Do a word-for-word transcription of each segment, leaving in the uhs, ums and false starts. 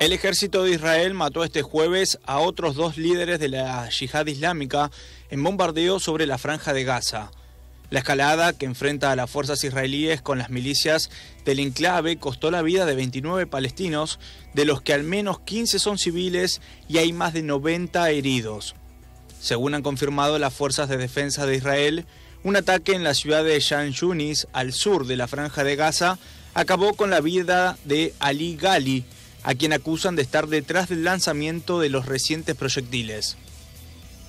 El ejército de Israel mató este jueves a otros dos líderes de la yihad islámica en bombardeo sobre la franja de Gaza. La escalada que enfrenta a las fuerzas israelíes con las milicias del enclave costó la vida de veintinueve palestinos, de los que al menos quince son civiles y hay más de noventa heridos. Según han confirmado las fuerzas de defensa de Israel, un ataque en la ciudad de Khan Yunis, al sur de la franja de Gaza, acabó con la vida de Ali Ghali, a quien acusan de estar detrás del lanzamiento de los recientes proyectiles.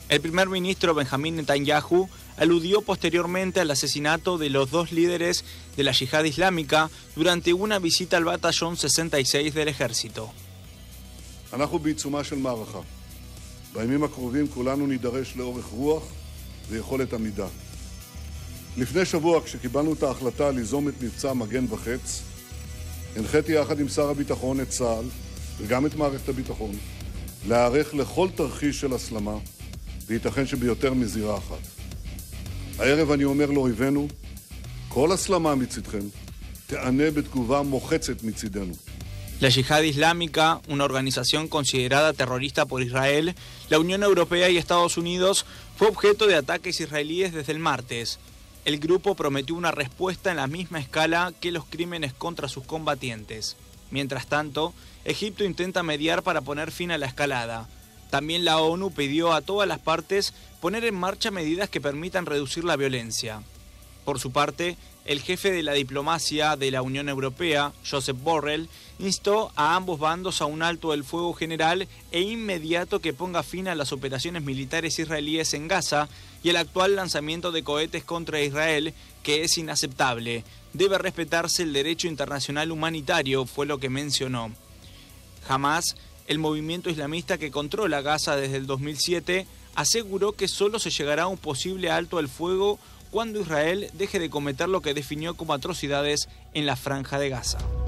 El primer ministro Benjamín Netanyahu aludió posteriormente al asesinato de los dos líderes de la yihad islámica durante una visita al batallón sesenta y seis del ejército. הנחיתי יחד עם שר הביטחון את צה"ל וגם את מערכת הביטחון להיערך לכל תרחיש של הסלמה וייתכן שביותר מזירה אחת. הערב אני אומר לאויבינו, כל הסלמה מצדכם תענה בתגובה מוחצת מצדנו. La Yihad Islámica, una organización considerada terrorista por Israel, la Unión Europea y Estados Unidos, fue objeto de ataques israelíes desde el martes. El grupo prometió una respuesta en la misma escala que los crímenes contra sus combatientes. Mientras tanto, Egipto intenta mediar para poner fin a la escalada. También la ONU pidió a todas las partes poner en marcha medidas que permitan reducir la violencia. Por su parte, el jefe de la diplomacia de la Unión Europea, Joseph Borrell, instó a ambos bandos a un alto del fuego general e inmediato que ponga fin a las operaciones militares israelíes en Gaza y el actual lanzamiento de cohetes contra Israel, que es inaceptable. Debe respetarse el derecho internacional humanitario, fue lo que mencionó. Hamás, el movimiento islamista que controla Gaza desde el dos mil siete, aseguró que solo se llegará a un posible alto del fuego cuando Israel deje de cometer lo que definió como atrocidades en la franja de Gaza.